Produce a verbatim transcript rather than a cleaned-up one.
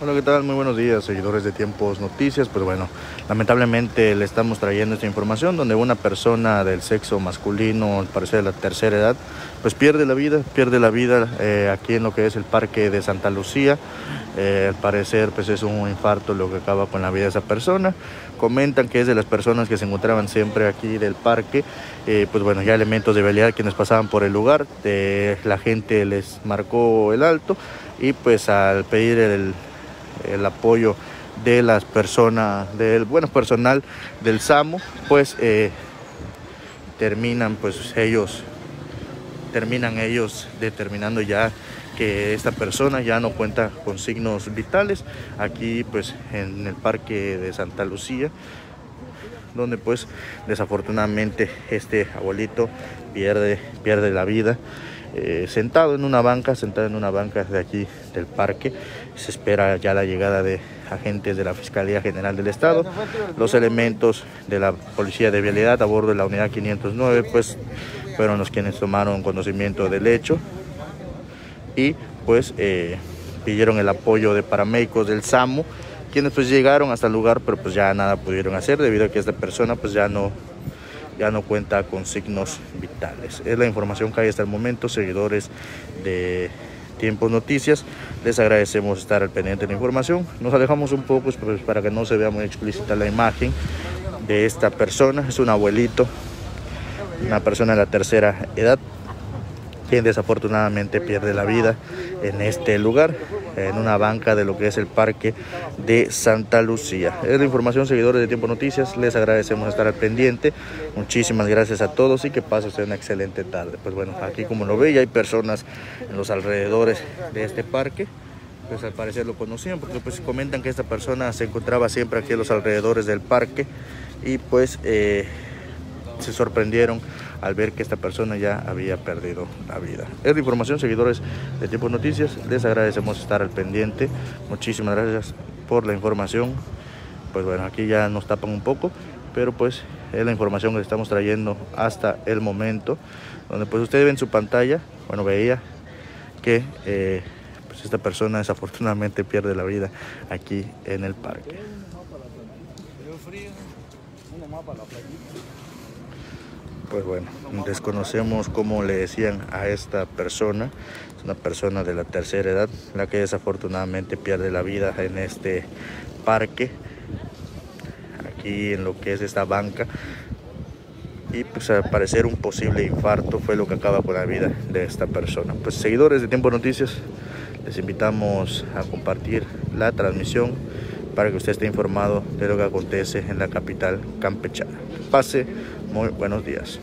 Hola, ¿qué tal? Muy buenos días, seguidores de Tiempos Noticias. Pues bueno, lamentablemente le estamos trayendo esta información donde una persona del sexo masculino, al parecer de la tercera edad, pues pierde la vida, pierde la vida eh, aquí en lo que es el Parque de Santa Lucía. Eh, al parecer pues es un infarto lo que acaba con la vida de esa persona. Comentan que es de las personas que se encontraban siempre aquí del parque. Eh, pues bueno, ya elementos de vialidad quienes pasaban por el lugar, eh, la gente les marcó el alto y pues al pedir el... el apoyo de las personas, del bueno personal del SAMU, pues eh, terminan pues ellos terminan ellos determinando ya que esta persona ya no cuenta con signos vitales aquí pues en el Parque de Santa Lucía, donde pues desafortunadamente este abuelito pierde, pierde la vida. Eh, sentado en una banca, sentado en una banca de aquí del parque. Se espera ya la llegada de agentes de la Fiscalía General del Estado, los elementos de la Policía de Vialidad a bordo de la unidad quinientos nueve, pues fueron los quienes tomaron conocimiento del hecho y pues eh, pidieron el apoyo de paramédicos del SAMU, quienes pues llegaron hasta el lugar, pero pues ya nada pudieron hacer debido a que esta persona pues ya no ya no cuenta con signos vitales. Es la información que hay hasta el momento, seguidores de Tiempos Noticias. Les agradecemos estar al pendiente de la información. Nos alejamos un poco pues, para que no se vea muy explícita la imagen de esta persona. Es un abuelito, una persona de la tercera edad, quien desafortunadamente pierde la vida en este lugar, en una banca de lo que es el Parque de Santa Lucía. Es la información, seguidores de Tiempos Noticias. Les agradecemos estar al pendiente. Muchísimas gracias a todos y que pase usted una excelente tarde. Pues bueno, aquí como lo ve, ya hay personas en los alrededores de este parque. Pues al parecer lo conocían porque pues comentan que esta persona se encontraba siempre aquí en los alrededores del parque y pues eh, se sorprendieron al ver que esta persona ya había perdido la vida. Es la información, seguidores de Tiempos Noticias. Les agradecemos estar al pendiente. Muchísimas gracias por la información. Pues bueno, aquí ya nos tapan un poco, pero pues es la información que estamos trayendo hasta el momento, donde pues ustedes ven su pantalla. Bueno, veía que eh, pues esta persona desafortunadamente pierde la vida aquí en el parque. Pues bueno, desconocemos cómo le decían a esta persona. Es una persona de la tercera edad, la que desafortunadamente pierde la vida en este parque, aquí en lo que es esta banca. Y pues al parecer un posible infarto fue lo que acaba con la vida de esta persona. Pues seguidores de Tiempos Noticias, les invitamos a compartir la transmisión para que usted esté informado de lo que acontece en la capital campechana. Pase muy buenos días.